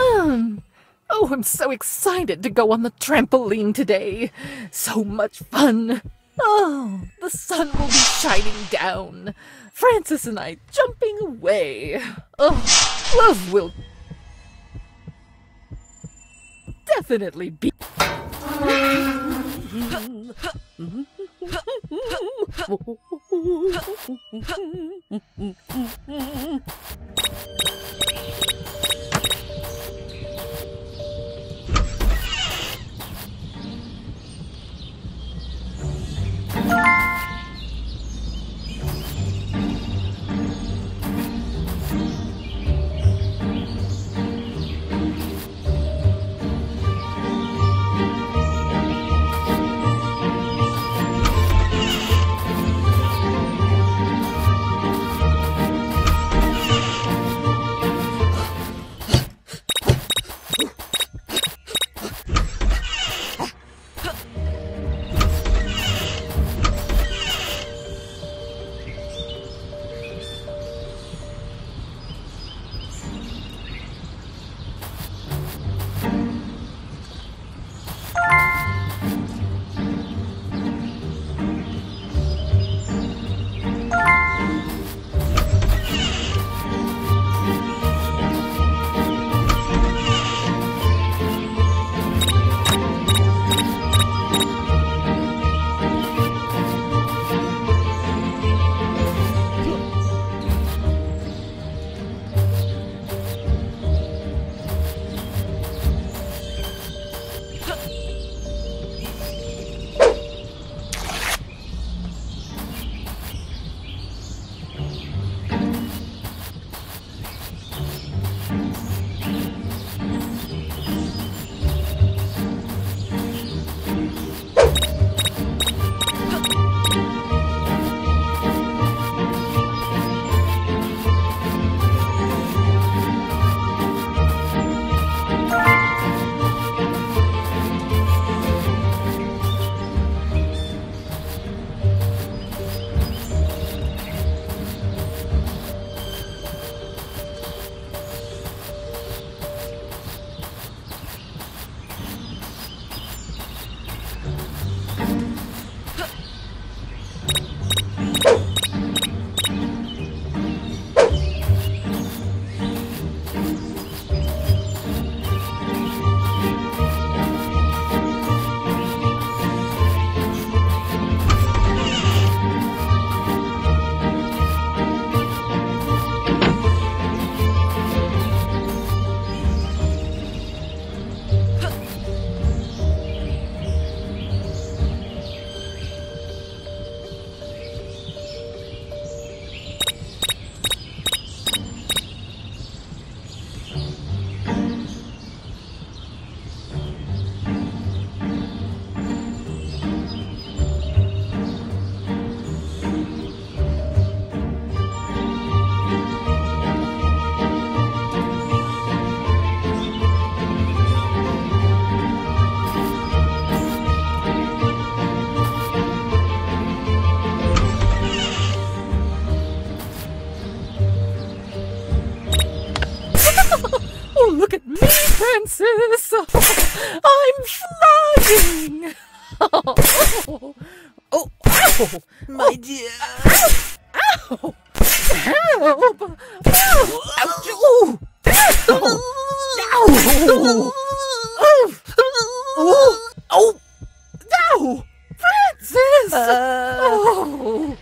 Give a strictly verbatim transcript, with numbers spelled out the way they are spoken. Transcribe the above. Hmm. Oh, I'm so excited to go on the trampoline today. So much fun. Oh, the sun will be shining down. Francis and I jumping away. Oh, love will definitely be... Princess, I'm flying! Oh, oh, oh, ow. My oh, dear! Ow! Ow! Help! Ow! Ouch! Oh! Ow! Oh! Oh! No! Princess! Oh!